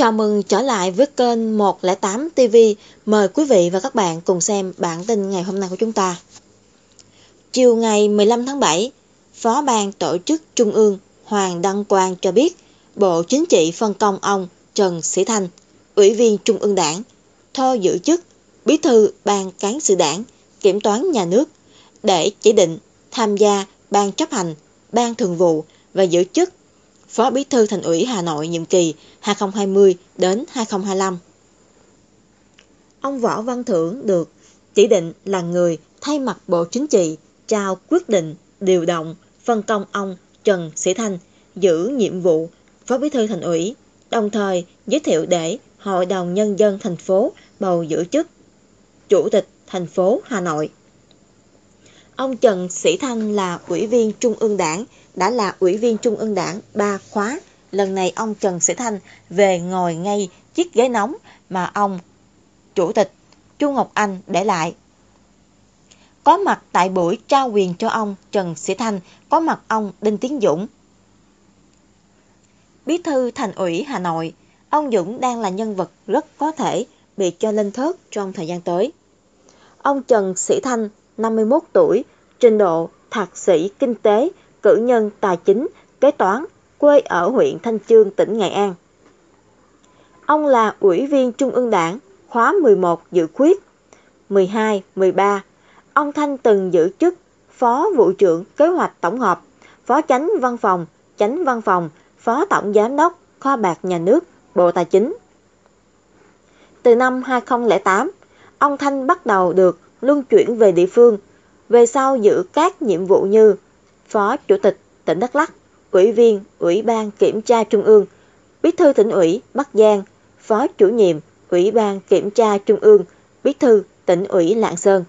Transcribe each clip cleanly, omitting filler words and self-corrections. Chào mừng trở lại với kênh 108 TV. Mời quý vị và các bạn cùng xem bản tin ngày hôm nay của chúng ta. Chiều ngày 15 tháng 7, Phó Ban Tổ chức Trung ương Hoàng Đăng Quang cho biết Bộ Chính trị phân công ông Trần Sỹ Thanh, Ủy viên Trung ương Đảng, thôi giữ chức Bí thư Ban Cán sự Đảng, Kiểm toán Nhà nước để chỉ định tham gia Ban chấp hành, Ban thường vụ và giữ chức Phó Bí thư Thành ủy Hà Nội nhiệm kỳ 2020 đến 2025. Ông Võ Văn Thưởng được chỉ định là người thay mặt Bộ Chính trị trao quyết định điều động phân công ông Trần Sỹ Thanh giữ nhiệm vụ Phó Bí thư Thành ủy, đồng thời giới thiệu để Hội đồng Nhân dân thành phố bầu giữ chức Chủ tịch thành phố Hà Nội. Ông Trần Sỹ Thanh là Ủy viên Trung ương Đảng, đã là Ủy viên Trung ương Đảng 3 khóa. Lần này ông Trần Sỹ Thanh về ngồi ngay chiếc ghế nóng mà ông Chủ tịch Chu Ngọc Anh để lại. Có mặt tại buổi trao quyền cho ông Trần Sỹ Thanh, có mặt ông Đinh Tiến Dũng, Bí thư Thành ủy Hà Nội. Ông Dũng đang là nhân vật rất có thể bị cho lên thớt trong thời gian tới. Ông Trần Sỹ Thanh, 51 tuổi, trình độ thạc sĩ kinh tế, cử nhân tài chính, kế toán, quê ở huyện Thanh Chương, tỉnh Nghệ An. Ông là Ủy viên Trung ương Đảng, khóa 11 dự khuyết, 12, 13. Ông Thanh từng giữ chức Phó Vụ trưởng Kế hoạch Tổng hợp, Phó Chánh Văn phòng, Chánh Văn phòng, Phó Tổng Giám đốc Kho bạc Nhà nước, Bộ Tài chính. Từ năm 2008, ông Thanh bắt đầu được luân chuyển về địa phương, về sau giữ các nhiệm vụ như Phó Chủ tịch tỉnh Đắk Lắk, Ủy viên Ủy ban Kiểm tra Trung ương, Bí thư Tỉnh ủy Bắc Giang, Phó chủ nhiệm Ủy ban Kiểm tra Trung ương, Bí thư Tỉnh ủy Lạng Sơn.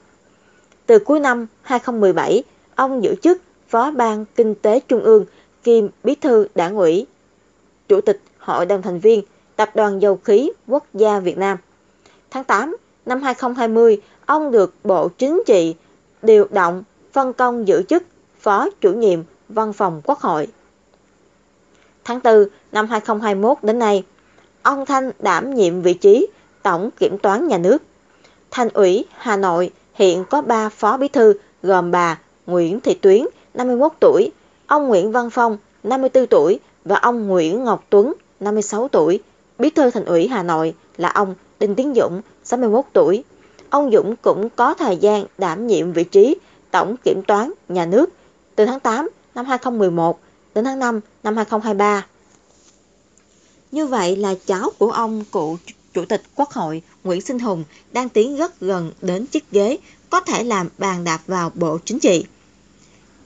Từ cuối năm 2017, ông giữ chức Phó Ban Kinh tế Trung ương, kiêm Bí thư Đảng ủy, Chủ tịch Hội đồng thành viên Tập đoàn Dầu khí Quốc gia Việt Nam. Tháng 8 năm 2020, ông được Bộ Chính trị điều động phân công giữ chức Phó chủ nhiệm Văn phòng Quốc hội. Tháng 4 năm 2021 đến nay, ông Thanh đảm nhiệm vị trí Tổng Kiểm toán Nhà nước. Thành ủy Hà Nội hiện có 3 phó bí thư gồm bà Nguyễn Thị Tuyến, 51 tuổi, ông Nguyễn Văn Phong, 54 tuổi và ông Nguyễn Ngọc Tuấn, 56 tuổi. Bí thư Thành ủy Hà Nội là ông Đinh Tiến Dũng, 61 tuổi. Ông Dũng cũng có thời gian đảm nhiệm vị trí Tổng Kiểm toán Nhà nước từ tháng 8 năm 2011 đến tháng 5 năm 2023. Như vậy là cháu của ông cựu Chủ tịch Quốc hội Nguyễn Sinh Hùng đang tiến rất gần đến chiếc ghế có thể làm bàn đạp vào Bộ Chính trị.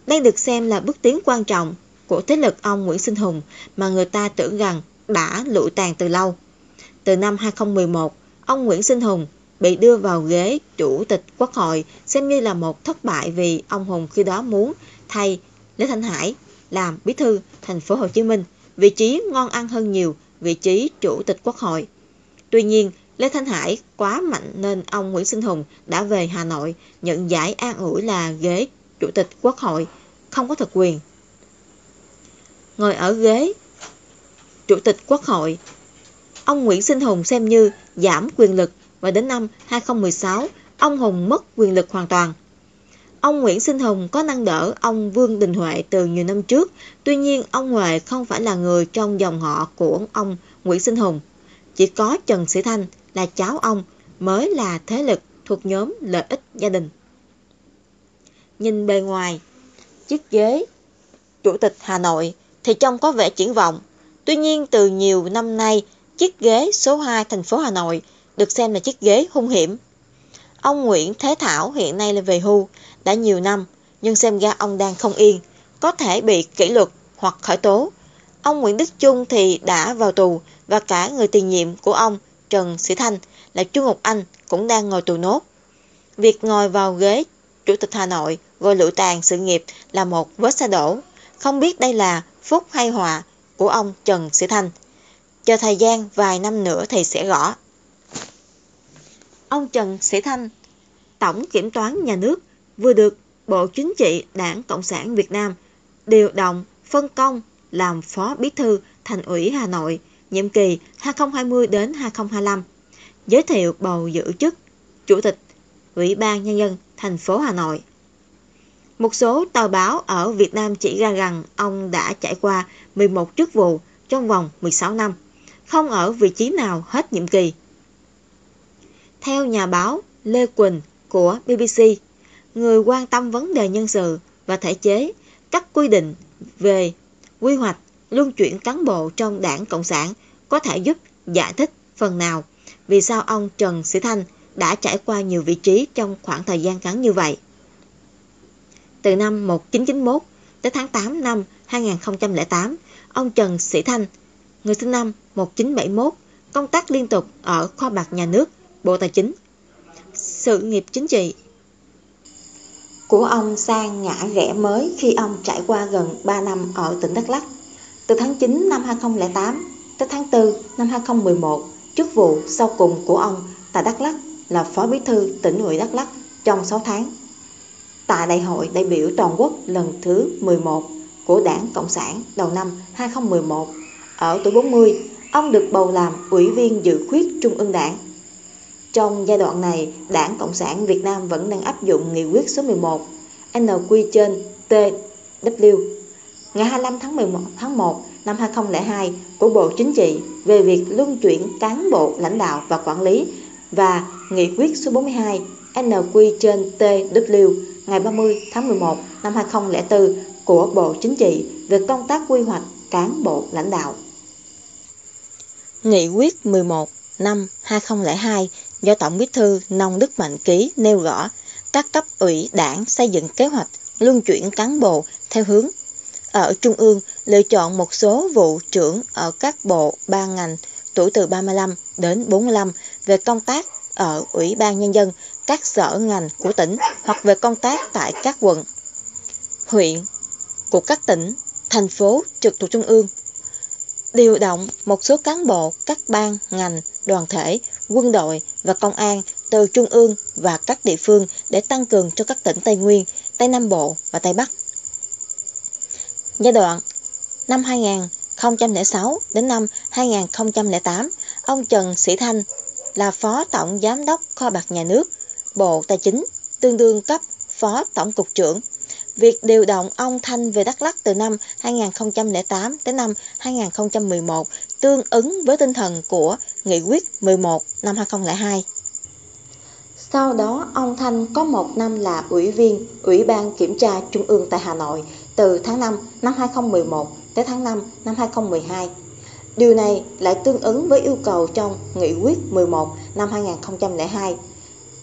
Đây được xem là bước tiến quan trọng của thế lực ông Nguyễn Sinh Hùng mà người ta tưởng rằng đã lụi tàn từ lâu. Từ năm 2011, ông Nguyễn Sinh Hùng bị đưa vào ghế Chủ tịch Quốc hội xem như là một thất bại vì ông Hùng khi đó muốn thay Lê Thanh Hải làm Bí thư Thành phố Hồ Chí Minh, vị trí ngon ăn hơn nhiều vị trí Chủ tịch Quốc hội. Tuy nhiên, Lê Thanh Hải quá mạnh nên ông Nguyễn Sinh Hùng đã về Hà Nội nhận giải an ủi là ghế Chủ tịch Quốc hội không có thực quyền. Ngồi ở ghế Chủ tịch Quốc hội, ông Nguyễn Sinh Hùng xem như giảm quyền lực và đến năm 2016, ông Hùng mất quyền lực hoàn toàn. Ông Nguyễn Sinh Hùng có nâng đỡ ông Vương Đình Huệ từ nhiều năm trước, tuy nhiên ông Huệ không phải là người trong dòng họ của ông Nguyễn Sinh Hùng. Chỉ có Trần Sỹ Thanh là cháu ông mới là thế lực thuộc nhóm lợi ích gia đình. Nhìn bề ngoài, chiếc ghế Chủ tịch Hà Nội thì trông có vẻ triển vọng. Tuy nhiên từ nhiều năm nay, chiếc ghế số 2 thành phố Hà Nội được xem là chiếc ghế hung hiểm. Ông Nguyễn Thế Thảo hiện nay là về hưu đã nhiều năm, nhưng xem ra ông đang không yên, có thể bị kỷ luật hoặc khởi tố. Ông Nguyễn Đức Chung thì đã vào tù và cả người tiền nhiệm của ông Trần Sỹ Thanh là Chu Ngọc Anh cũng đang ngồi tù nốt. Việc ngồi vào ghế Chủ tịch Hà Nội rồi lụi tàn sự nghiệp là một vết xe đổ. Không biết đây là phúc hay họa của ông Trần Sỹ Thanh. Chờ thời gian vài năm nữa thì sẽ rõ. Ông Trần Sỹ Thanh, Tổng Kiểm toán Nhà nước, vừa được Bộ Chính trị Đảng Cộng sản Việt Nam điều động phân công làm Phó Bí thư Thành ủy Hà Nội nhiệm kỳ 2020 đến 2025, giới thiệu bầu giữ chức Chủ tịch Ủy ban Nhân dân thành phố Hà Nội. Một số tờ báo ở Việt Nam chỉ ra rằng ông đã trải qua 11 chức vụ trong vòng 16 năm, không ở vị trí nào hết nhiệm kỳ. Theo nhà báo Lê Quỳnh của BBC, người quan tâm vấn đề nhân sự và thể chế, các quy định về quy hoạch, luân chuyển cán bộ trong Đảng Cộng sản có thể giúp giải thích phần nào vì sao ông Trần Sỹ Thanh đã trải qua nhiều vị trí trong khoảng thời gian ngắn như vậy. Từ năm 1991 tới tháng 8 năm 2008, ông Trần Sỹ Thanh, người sinh năm 1971, công tác liên tục ở kho bạc nhà nước, Bộ Tài chính. Sự nghiệp chính trị của ông sang ngã rẽ mới khi ông trải qua gần 3 năm ở tỉnh Đắk Lắk. Từ tháng 9 năm 2008 tới tháng 4 năm 2011, chức vụ sau cùng của ông tại Đắk Lắk là Phó Bí thư Tỉnh ủy Đắk Lắk trong 6 tháng. Tại Đại hội đại biểu toàn quốc lần thứ 11 của Đảng Cộng sản đầu năm 2011, ở tuổi 40, ông được bầu làm Ủy viên Dự khuyết Trung ương Đảng. Trong giai đoạn này, Đảng Cộng sản Việt Nam vẫn đang áp dụng nghị quyết số 11 NQ/TW ngày 25 tháng 1 năm 2002 của Bộ Chính trị về việc luân chuyển cán bộ lãnh đạo và quản lý và nghị quyết số 42 NQ/TW ngày 30 tháng 11 năm 2004 của Bộ Chính trị về công tác quy hoạch cán bộ lãnh đạo. Nghị quyết 11 năm 2002 do Tổng Bí thư Nông Đức Mạnh ký nêu rõ các cấp ủy Đảng xây dựng kế hoạch luân chuyển cán bộ theo hướng ở Trung ương lựa chọn một số vụ trưởng ở các bộ ban ngành tuổi từ 35 đến 45 về công tác ở Ủy ban Nhân dân các sở ngành của tỉnh hoặc về công tác tại các quận, huyện của các tỉnh, thành phố trực thuộc Trung ương. Điều động một số cán bộ các ban, ngành, đoàn thể, quân đội và công an từ Trung ương và các địa phương để tăng cường cho các tỉnh Tây Nguyên, Tây Nam Bộ và Tây Bắc. Giai đoạn năm 2006 đến năm 2008, ông Trần Sỹ Thanh là Phó Tổng Giám đốc Kho bạc Nhà nước, Bộ Tài chính, tương đương cấp Phó Tổng Cục trưởng. Việc điều động ông Thanh về Đắk Lắk từ năm 2008 tới năm 2011 tương ứng với tinh thần của Nghị quyết 11 năm 2002. Sau đó, ông Thanh có 1 năm là Ủy viên Ủy ban Kiểm tra Trung ương tại Hà Nội từ tháng 5 năm 2011 tới tháng 5 năm 2012. Điều này lại tương ứng với yêu cầu trong Nghị quyết 11 năm 2002,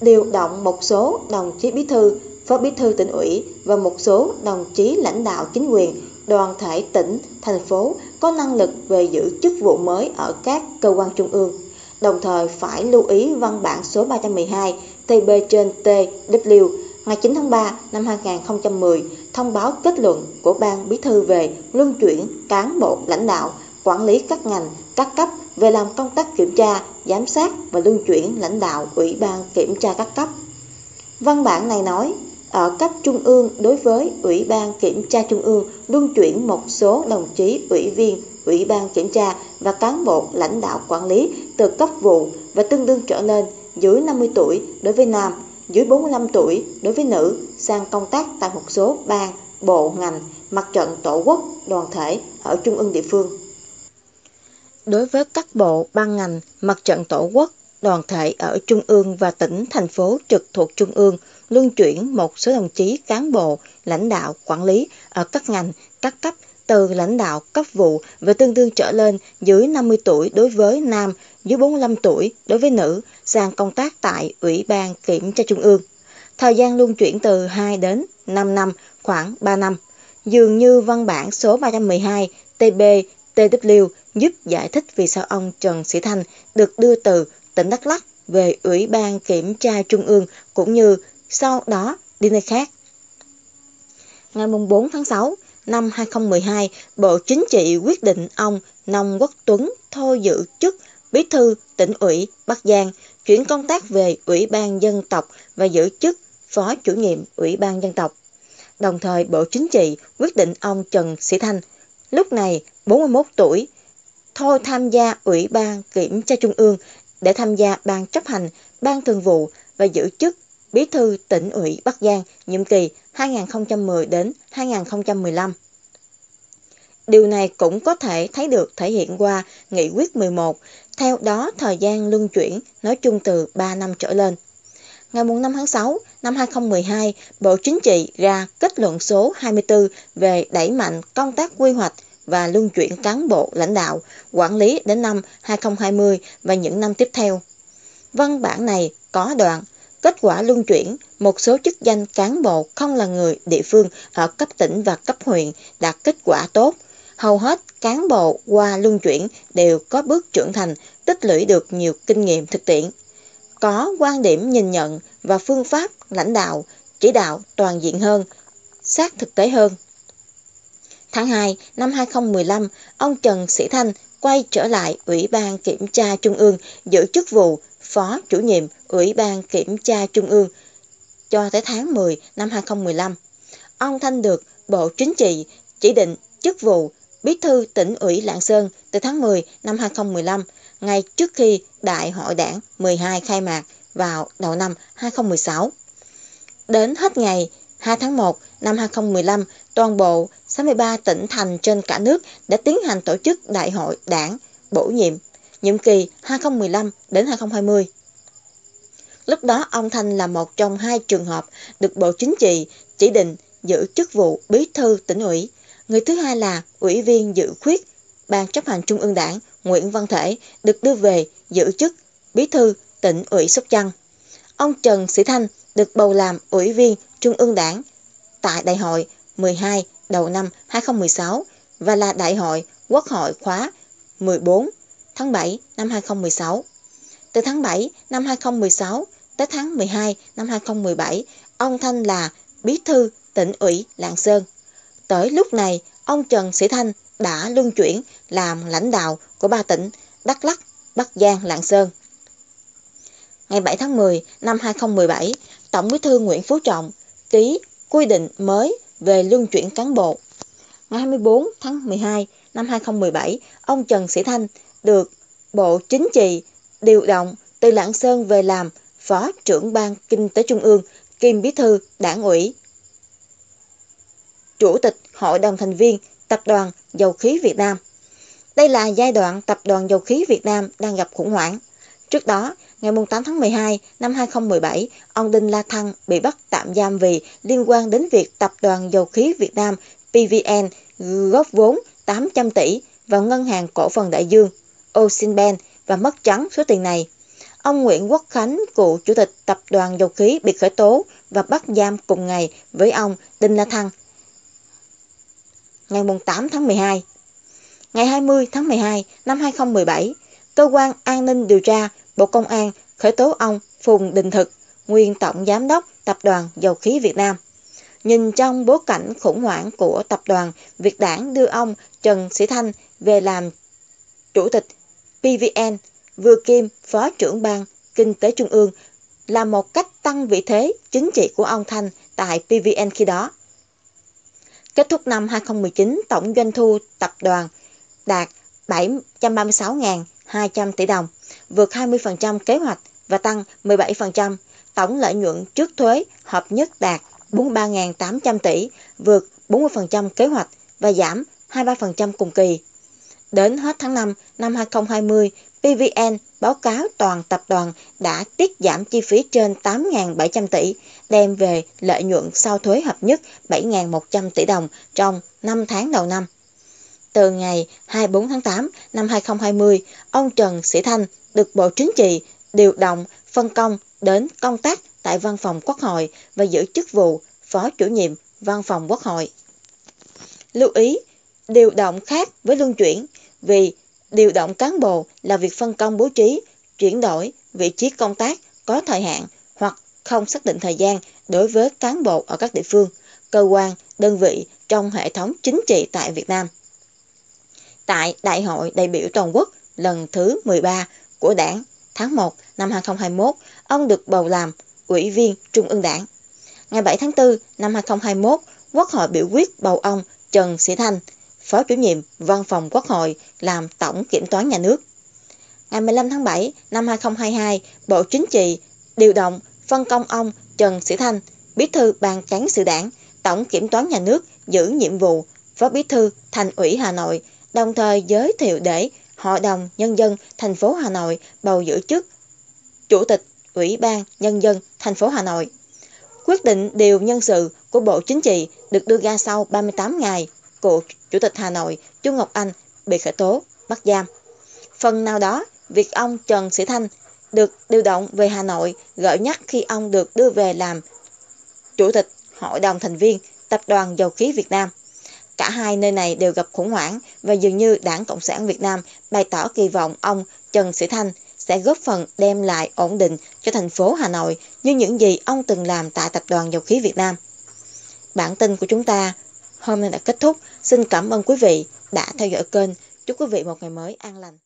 điều động một số đồng chí bí thư, Phó Bí thư Tỉnh ủy và một số đồng chí lãnh đạo chính quyền, đoàn thể tỉnh, thành phố có năng lực về giữ chức vụ mới ở các cơ quan trung ương. Đồng thời phải lưu ý văn bản số 312 TB/TW ngày 9 tháng 3 năm 2010 thông báo kết luận của Ban Bí thư về luân chuyển cán bộ lãnh đạo, quản lý các ngành, các cấp về làm công tác kiểm tra, giám sát và luân chuyển lãnh đạo Ủy ban Kiểm tra các cấp. Văn bản này nói, ở cấp trung ương đối với Ủy ban Kiểm tra Trung ương luân chuyển một số đồng chí ủy viên Ủy ban Kiểm tra và cán bộ lãnh đạo quản lý từ cấp vụ và tương đương trở lên dưới 50 tuổi đối với nam, dưới 45 tuổi đối với nữ sang công tác tại một số ban, bộ, ngành, mặt trận tổ quốc, đoàn thể ở trung ương địa phương. Đối với các bộ, ban ngành, mặt trận tổ quốc, đoàn thể ở Trung ương và tỉnh, thành phố trực thuộc Trung ương luân chuyển một số đồng chí cán bộ, lãnh đạo, quản lý ở các ngành, các cấp từ lãnh đạo cấp vụ và tương đương trở lên dưới 50 tuổi đối với nam, dưới 45 tuổi đối với nữ sang công tác tại Ủy ban Kiểm tra Trung ương. Thời gian luân chuyển từ 2 đến 5 năm, khoảng 3 năm. Dường như văn bản số 312 TB/TW giúp giải thích vì sao ông Trần Sỹ Thanh được đưa từ tỉnh Đắk Lắk về Ủy ban Kiểm tra Trung ương cũng như sau đó đi nơi khác. Ngày 4 tháng 6 năm 2012, Bộ Chính trị quyết định ông Nông Quốc Tuấn thôi giữ chức Bí thư Tỉnh ủy Bắc Giang, chuyển công tác về Ủy ban Dân tộc và giữ chức Phó Chủ nhiệm Ủy ban Dân tộc. Đồng thời, Bộ Chính trị quyết định ông Trần Sỹ Thanh, lúc này 41 tuổi, thôi tham gia Ủy ban Kiểm tra Trung ương để tham gia Ban chấp hành, Ban thường vụ và giữ chức Bí thư Tỉnh ủy Bắc Giang nhiệm kỳ 2010 đến 2015. Điều này cũng có thể thấy được thể hiện qua Nghị quyết 11, theo đó thời gian luân chuyển nói chung từ 3 năm trở lên. Ngày 5 tháng 6 năm 2012, Bộ Chính trị ra kết luận số 24 về đẩy mạnh công tác quy hoạch và luân chuyển cán bộ lãnh đạo, quản lý đến năm 2020 và những năm tiếp theo. Văn bản này có đoạn kết quả luân chuyển, một số chức danh cán bộ không là người địa phương ở cấp tỉnh và cấp huyện đạt kết quả tốt. Hầu hết cán bộ qua luân chuyển đều có bước trưởng thành, tích lũy được nhiều kinh nghiệm thực tiễn. Có quan điểm nhìn nhận và phương pháp lãnh đạo, chỉ đạo toàn diện hơn, sát thực tế hơn. Tháng 2 năm 2015, ông Trần Sỹ Thanh quay trở lại Ủy ban Kiểm tra Trung ương giữ chức vụ Phó Chủ nhiệm Ủy ban Kiểm tra Trung ương cho tới tháng 10 năm 2015. Ông Thanh được Bộ Chính trị chỉ định chức vụ Bí thư Tỉnh ủy Lạng Sơn từ tháng 10 năm 2015, ngay trước khi Đại hội Đảng 12 khai mạc vào đầu năm 2016. Đến hết ngày 2 tháng 1 năm 2015, toàn bộ 63 tỉnh thành trên cả nước đã tiến hành tổ chức Đại hội Đảng bổ nhiệm nhiệm kỳ 2015 đến 2020. Lúc đó ông Thanh là một trong hai trường hợp được Bộ Chính trị chỉ định giữ chức vụ Bí thư Tỉnh ủy. Người thứ hai là Ủy viên dự khuyết Ban chấp hành Trung ương Đảng Nguyễn Văn Thể được đưa về giữ chức Bí thư Tỉnh ủy Sóc Trăng. Ông Trần Sỹ Thanh được bầu làm Ủy viên Trung ương Đảng tại Đại hội 12 đầu năm 2016 và là Đại hội Quốc hội khóa 14 tháng 7 năm 2016. Từ tháng 7 năm 2016 tới tháng 12 năm 2017, ông Thanh là Bí thư Tỉnh ủy Lạng Sơn. Tới lúc này, ông Trần Sỹ Thanh đã luân chuyển làm lãnh đạo của ba tỉnh Đắk Lắk, Bắc Giang, Lạng Sơn. Ngày 7 tháng 10 năm 2017, Tổng Bí thư Nguyễn Phú Trọng ký quy định mới về luân chuyển cán bộ. Ngày 24 tháng 12 năm 2017, ông Trần Sỹ Thanh được Bộ Chính trị điều động từ Lạng Sơn về làm Phó trưởng Ban Kinh tế Trung ương, kiêm Bí thư Đảng ủy, Chủ tịch Hội đồng thành viên Tập đoàn Dầu khí Việt Nam. Đây là giai đoạn Tập đoàn Dầu khí Việt Nam đang gặp khủng hoảng. Trước đó, ngày 8 tháng 12 năm 2017, ông Đinh La Thăng bị bắt tạm giam vì liên quan đến việc Tập đoàn Dầu khí Việt Nam PVN góp vốn 800 tỷ vào Ngân hàng Cổ phần Đại Dương Oceanbank và mất trắng số tiền này. Ông Nguyễn Quốc Khánh, cựu Chủ tịch Tập đoàn Dầu khí, bị khởi tố và bắt giam cùng ngày với ông Đinh La Thăng. Ngày 8 tháng 12, ngày 20 tháng 12 năm 2017, Cơ quan An ninh Điều tra Bộ Công an khởi tố ông Phùng Đình Thực, nguyên Tổng Giám đốc Tập đoàn Dầu khí Việt Nam. Nhìn trong bối cảnh khủng hoảng của tập đoàn, việc Đảng đưa ông Trần Sỹ Thanh về làm Chủ tịch PVN, vừa kiêm Phó trưởng Ban Kinh tế Trung ương là một cách tăng vị thế chính trị của ông Thanh tại PVN khi đó. Kết thúc năm 2019, tổng doanh thu tập đoàn đạt 736.200 tỷ đồng, vượt 20% kế hoạch và tăng 17%. Tổng lợi nhuận trước thuế hợp nhất đạt 43.800 tỷ, vượt 40% kế hoạch và giảm 23% cùng kỳ. Đến hết tháng 5 năm 2020, PVN báo cáo toàn tập đoàn đã tiết giảm chi phí trên 8.700 tỷ, đem về lợi nhuận sau thuế hợp nhất 7.100 tỷ đồng trong 5 tháng đầu năm. Từ ngày 24 tháng 8 năm 2020, ông Trần Sỹ Thanh được Bộ Chính trị điều động phân công đến công tác tại Văn phòng Quốc hội và giữ chức vụ Phó Chủ nhiệm Văn phòng Quốc hội. Lưu ý, điều động khác với luân chuyển, vì điều động cán bộ là việc phân công bố trí, chuyển đổi vị trí công tác có thời hạn hoặc không xác định thời gian đối với cán bộ ở các địa phương, cơ quan, đơn vị trong hệ thống chính trị tại Việt Nam. Tại Đại hội đại biểu toàn quốc lần thứ 13 của Đảng tháng 1 năm 2021, ông được bầu làm Ủy viên Trung ương Đảng. Ngày 7 tháng 4 năm 2021, Quốc hội biểu quyết bầu ông Trần Sỹ Thanh, Phó chủ nhiệm Văn phòng Quốc hội làm Tổng Kiểm toán Nhà nước. Ngày 15 tháng 7 năm 2022, Bộ Chính trị điều động phân công ông Trần Sỹ Thanh, Bí thư Ban Cán sự Đảng, Tổng Kiểm toán Nhà nước giữ nhiệm vụ Phó Bí thư Thành ủy Hà Nội, đồng thời giới thiệu để Hội đồng Nhân dân thành phố Hà Nội bầu giữ chức Chủ tịch Ủy ban Nhân dân thành phố Hà Nội. Quyết định điều nhân sự của Bộ Chính trị được đưa ra sau 38 ngày của Chủ tịch Hà Nội Chu Ngọc Anh bị khởi tố, bắt giam. Phần nào đó, việc ông Trần Sỹ Thanh được điều động về Hà Nội gợi nhắc khi ông được đưa về làm Chủ tịch Hội đồng thành viên Tập đoàn Dầu khí Việt Nam. Cả hai nơi này đều gặp khủng hoảng và dường như Đảng Cộng sản Việt Nam bày tỏ kỳ vọng ông Trần Sỹ Thanh sẽ góp phần đem lại ổn định cho thành phố Hà Nội như những gì ông từng làm tại Tập đoàn Dầu khí Việt Nam. Bản tin của chúng ta hôm nay đã kết thúc. Xin cảm ơn quý vị đã theo dõi kênh. Chúc quý vị một ngày mới an lành.